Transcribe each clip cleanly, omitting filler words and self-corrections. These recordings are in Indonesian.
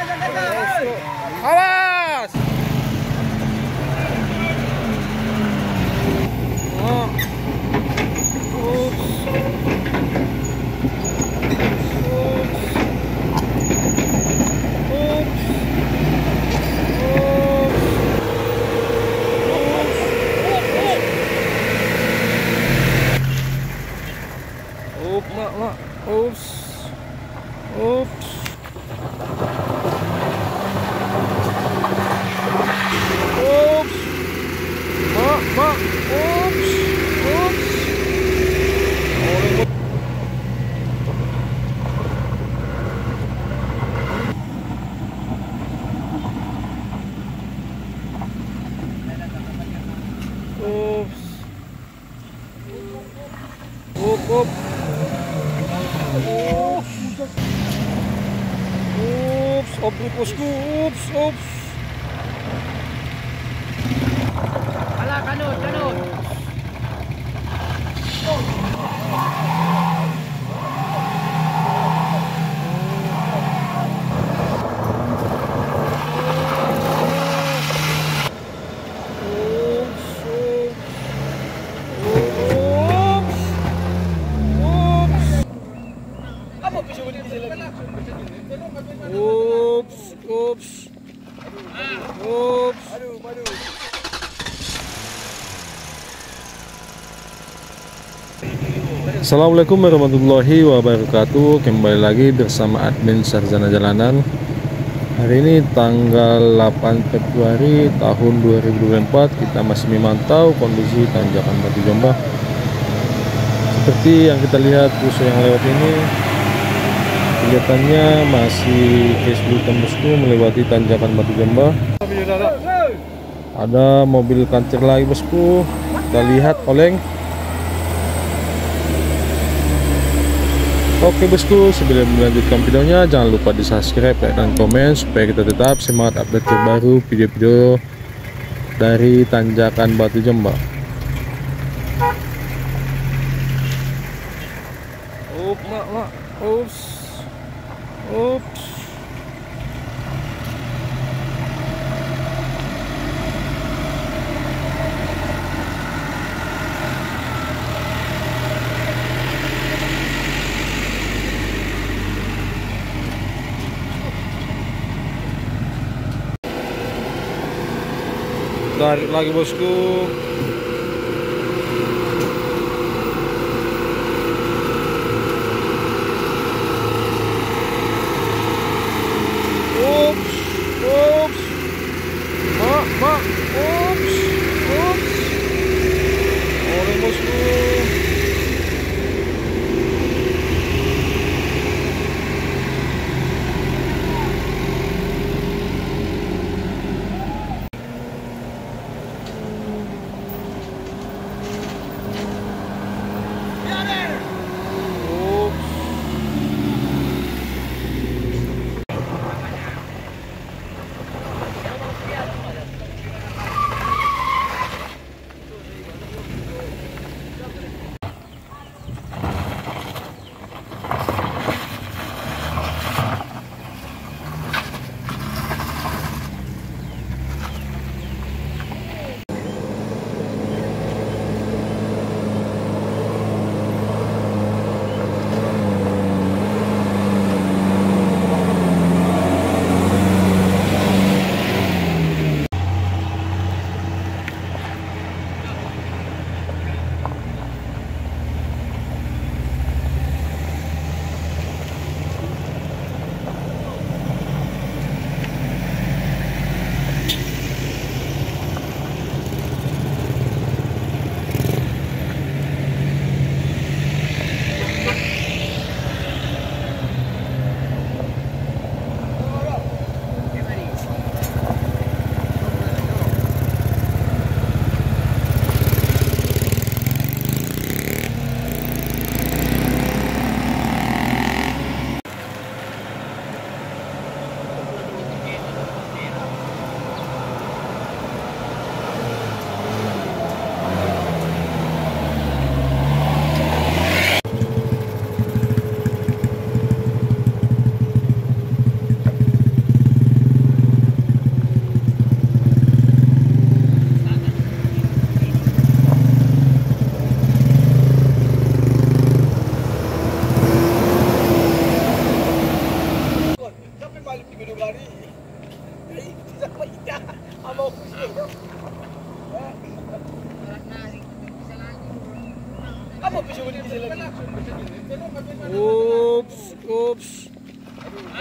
Awas! Oh. Ups. Alah, kanut. Assalamualaikum warahmatullahi wabarakatuh. Kembali lagi bersama Admin Sarjana Jalanan. Hari ini tanggal 8 Februari tahun 2024, kita masih memantau kondisi Tanjakan Batu Jomba. Seperti yang kita lihat, bus yang lewat ini kelihatannya masih kesulitan busku melewati Tanjakan Batu Jomba. Ada mobil kancir lagi bosku. Kita lihat oleng. Oke bosku, sebelum melanjutkan videonya, jangan lupa di subscribe, like, dan komen supaya kita tetap semangat update terbaru video-video dari Tanjakan Batu Jomba. Oops. Tarik lagi bosku. Oops. Oleh bosku.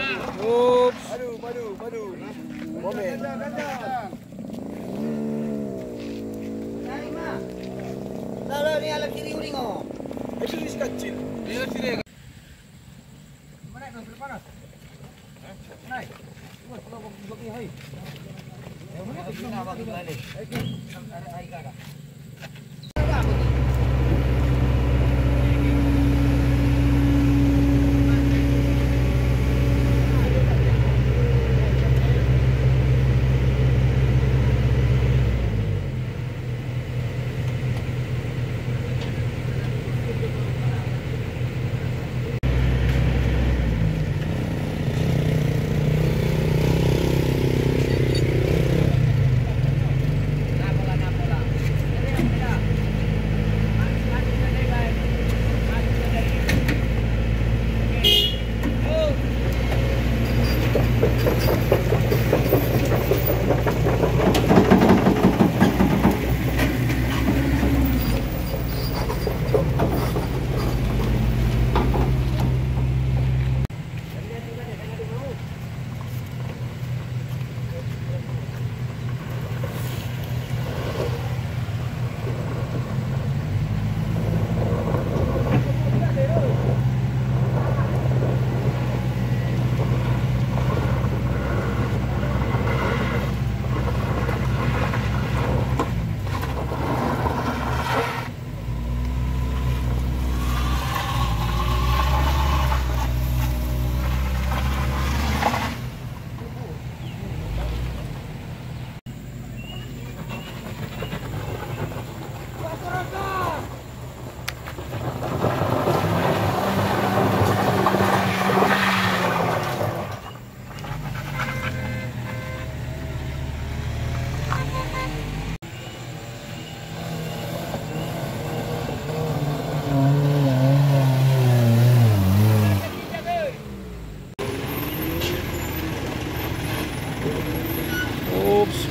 Ups. Aduh, madu. Momen. Lalu ni ala kiri uring oh. Itu di kecil. Di sini. Mana nak berpanas? Naik. Buat kalau buat ni hai. Ya mana tu nak bagi balik. Ada ai kakak.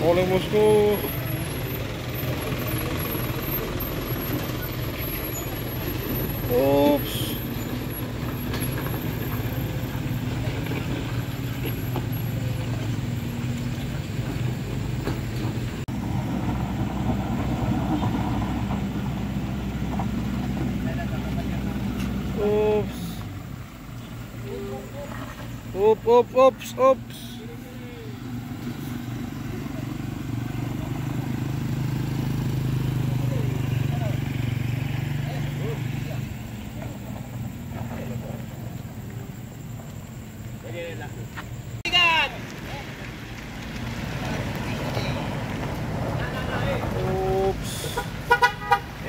Oleh bosku. Oops. Oops. Oops.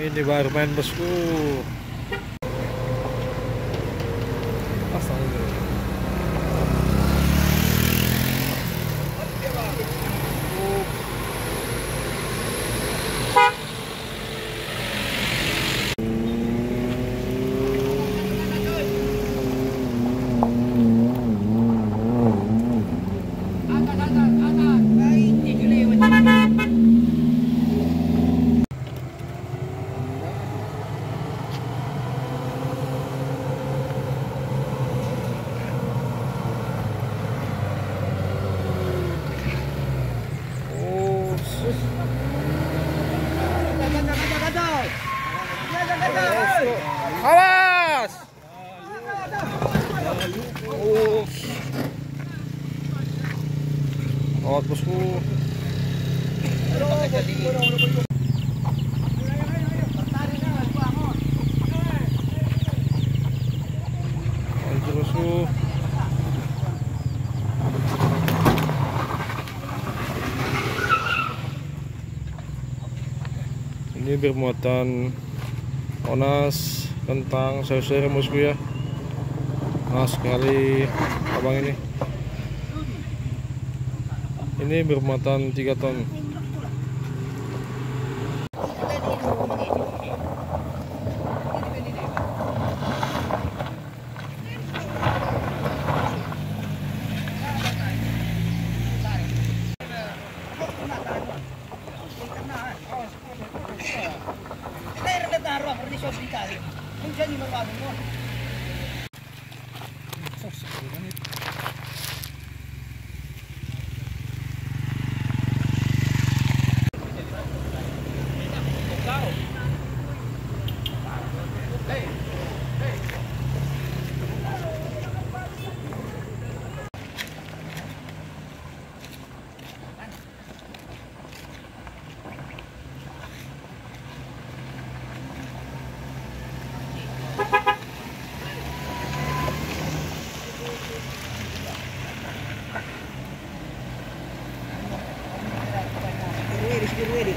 Ini baru main bosku. Awas! Awas bosku. Ini bermuatan onas, kentang, sayur-sayur bosku ya. Nah sekali abang ini. Ini bermuatan 3 ton. Ini Jadi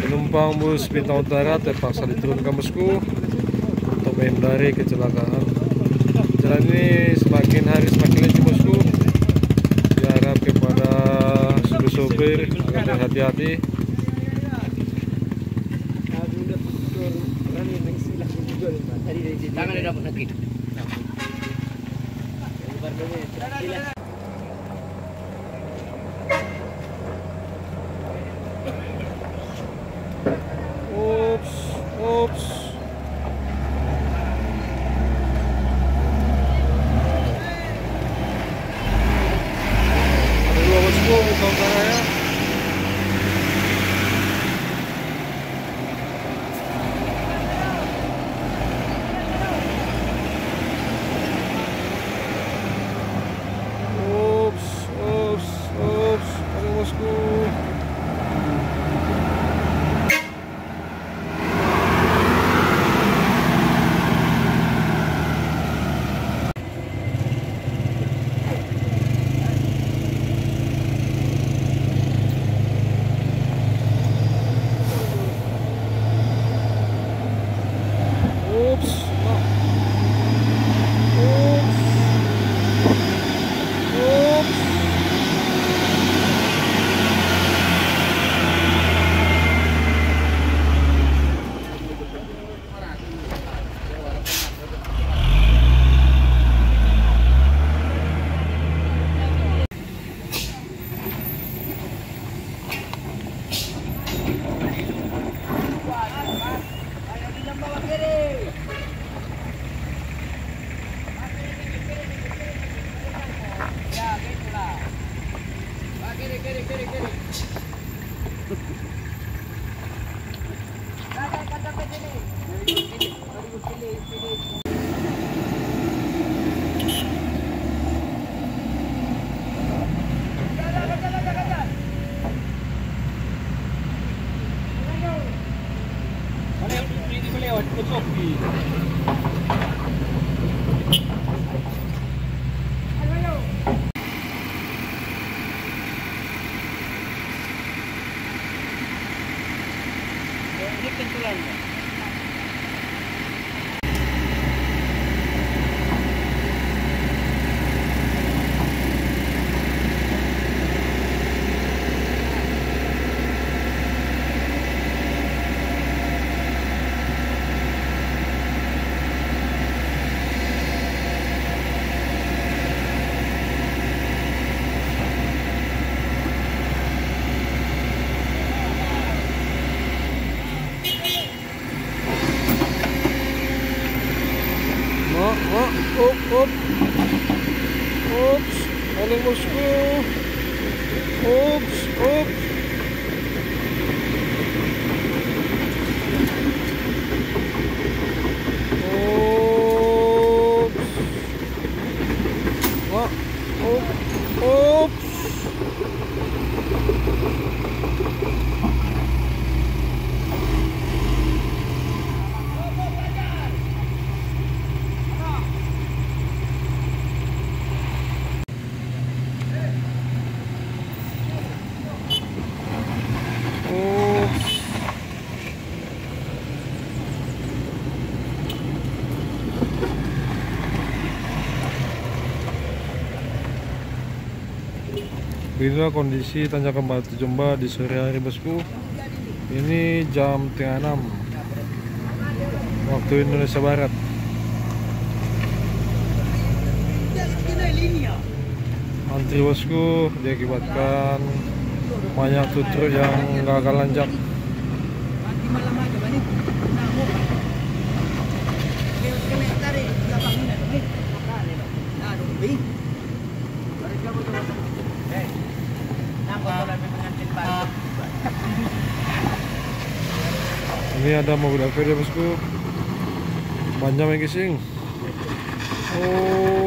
penumpang bus Bintang Utara terpaksa diturunkan busku untuk menghindari kecelakaan. Jalan ini semakin hari semakin licin busku. Diharap kepada seluruh sopir agar berhati-hati. Begitulah kondisi Tanjakan Batu Jomba di sore hari bosku. Ini jam 5:30 waktu Indonesia Barat. Antri bosku diakibatkan banyak truk yang gagal lanjak. Ini ada mobil APD bosku, banyak yang gising. Oh.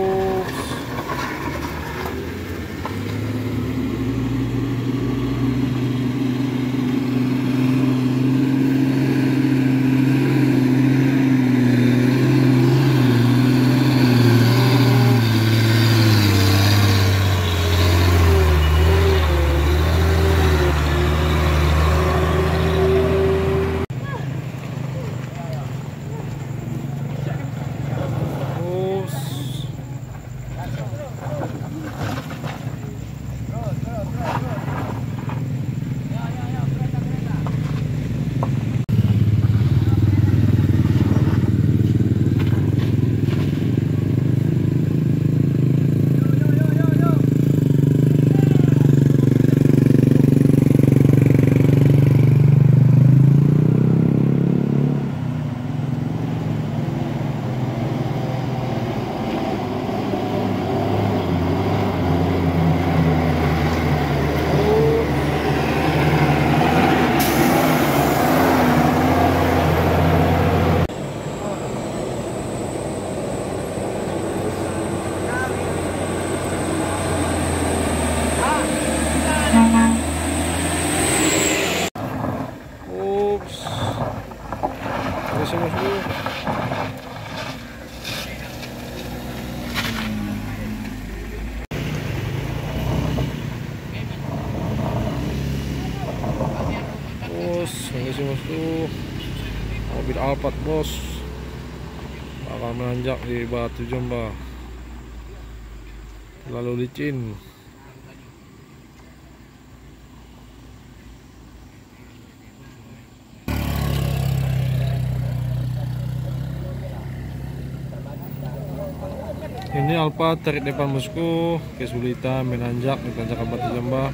Mobil Alphard bos bakal menanjak di Batu Jomba, lalu licin. Ini Alphard tarik depan bosku, kesulitan menanjak di Tanjakan Batu Jomba.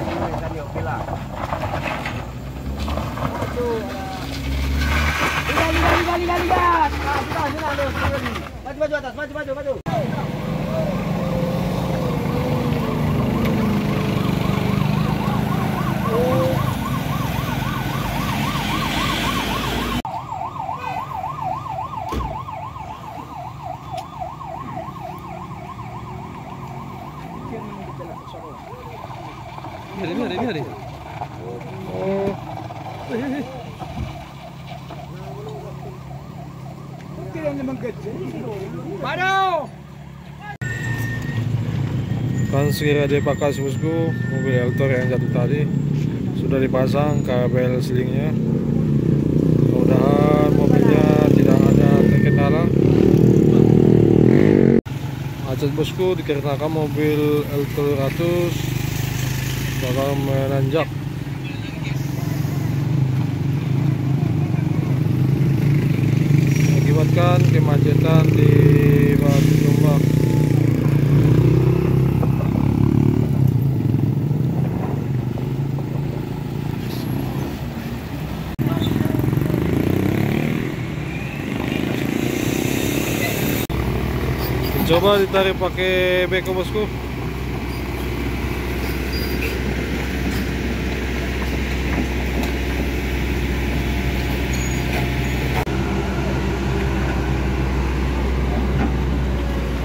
Maju. Mari. Oh. Kan segera dipakai bosku, mobil Alphard yang jatuh tadi sudah dipasang kabel silingnya. Mudah-mudahan mobilnya tidak ada terkendala. Macet bosku, dikarenakan mobil Alphard 100 bakal menanjak. Akibatkan kemacetan di Batu Jomba. Coba ditarik pakai beko bosku.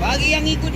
Bagi yang ikut.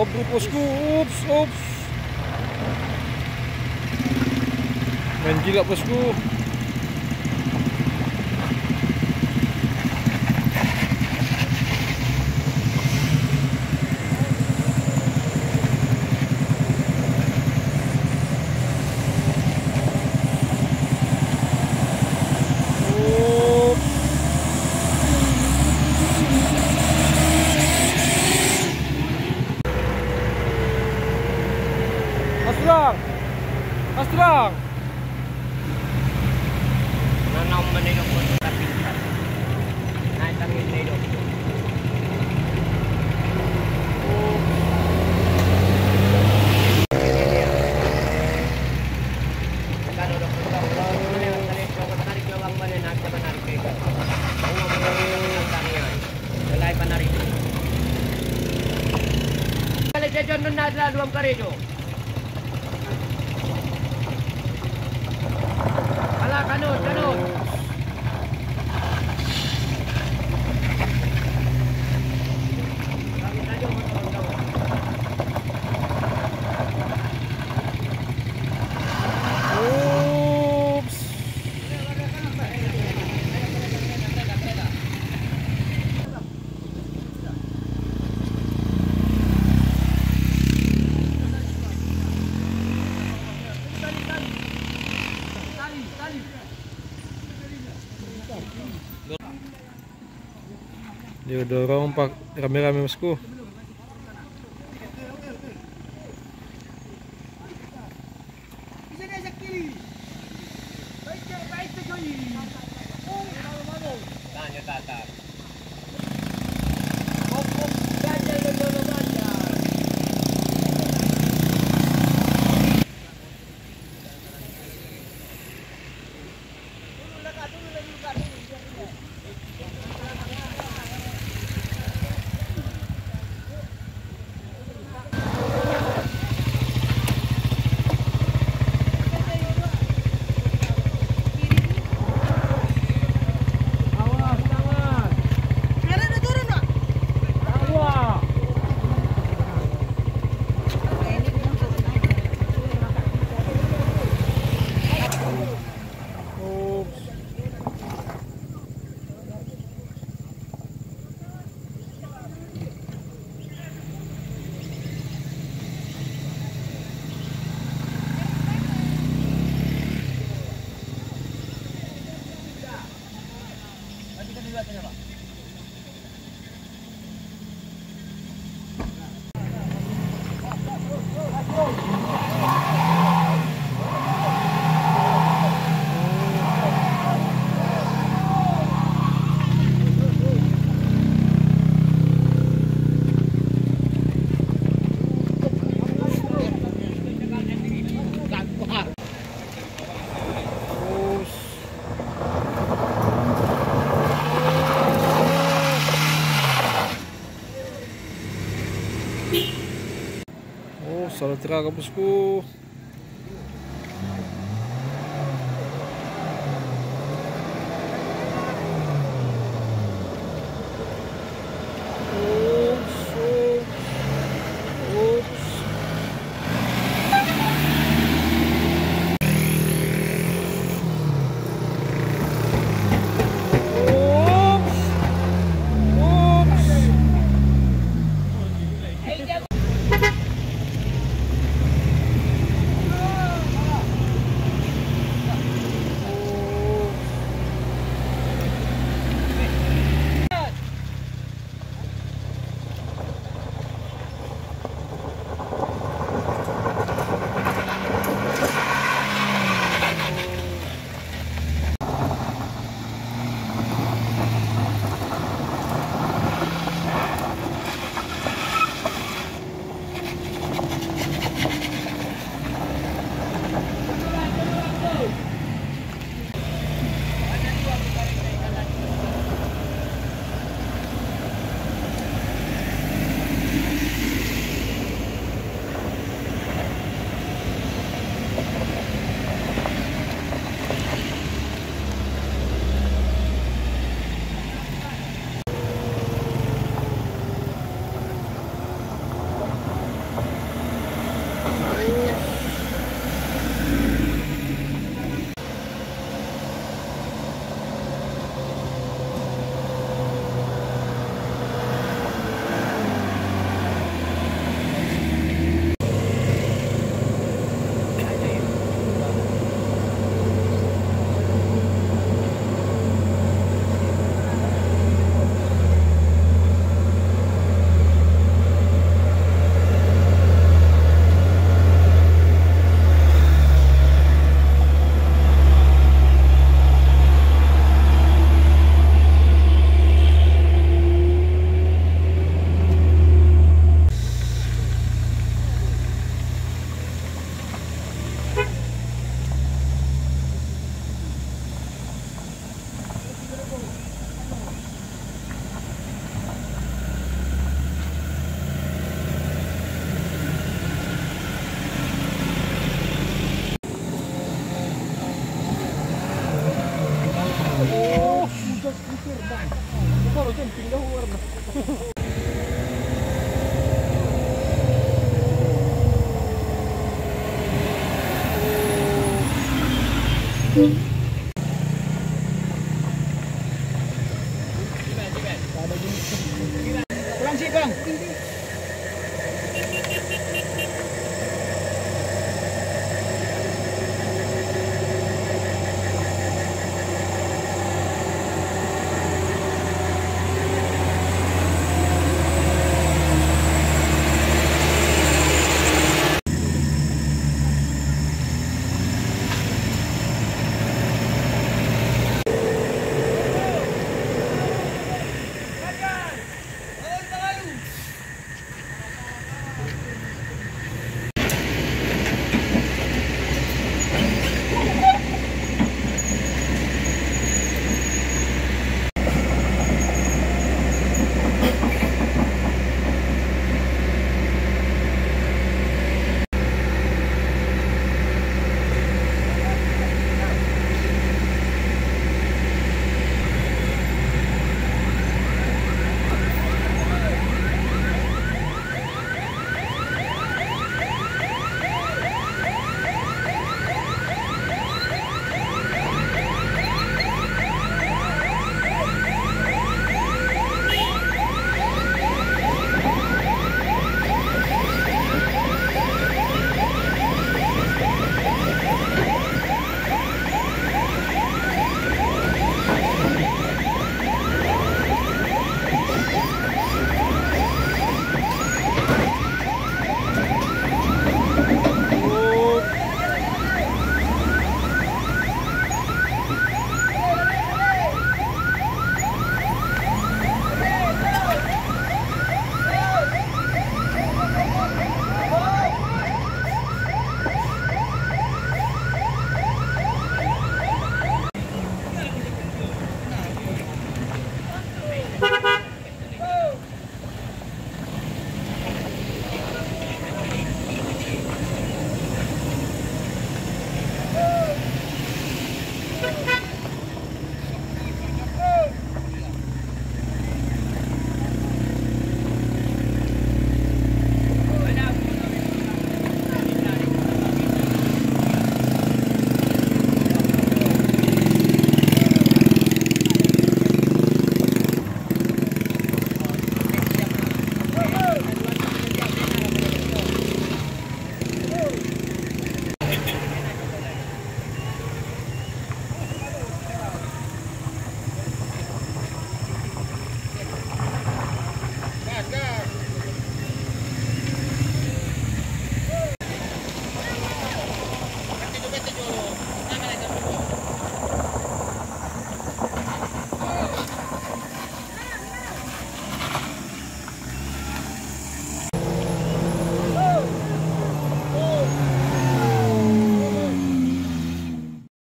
Obru bosku. Ups. Main gila bosku. Mas terang. Nanam menidok tapi naik tangan menidok. Kanut. Oops. Dia dorong pak rame-rame bosku. Salah tira bosku.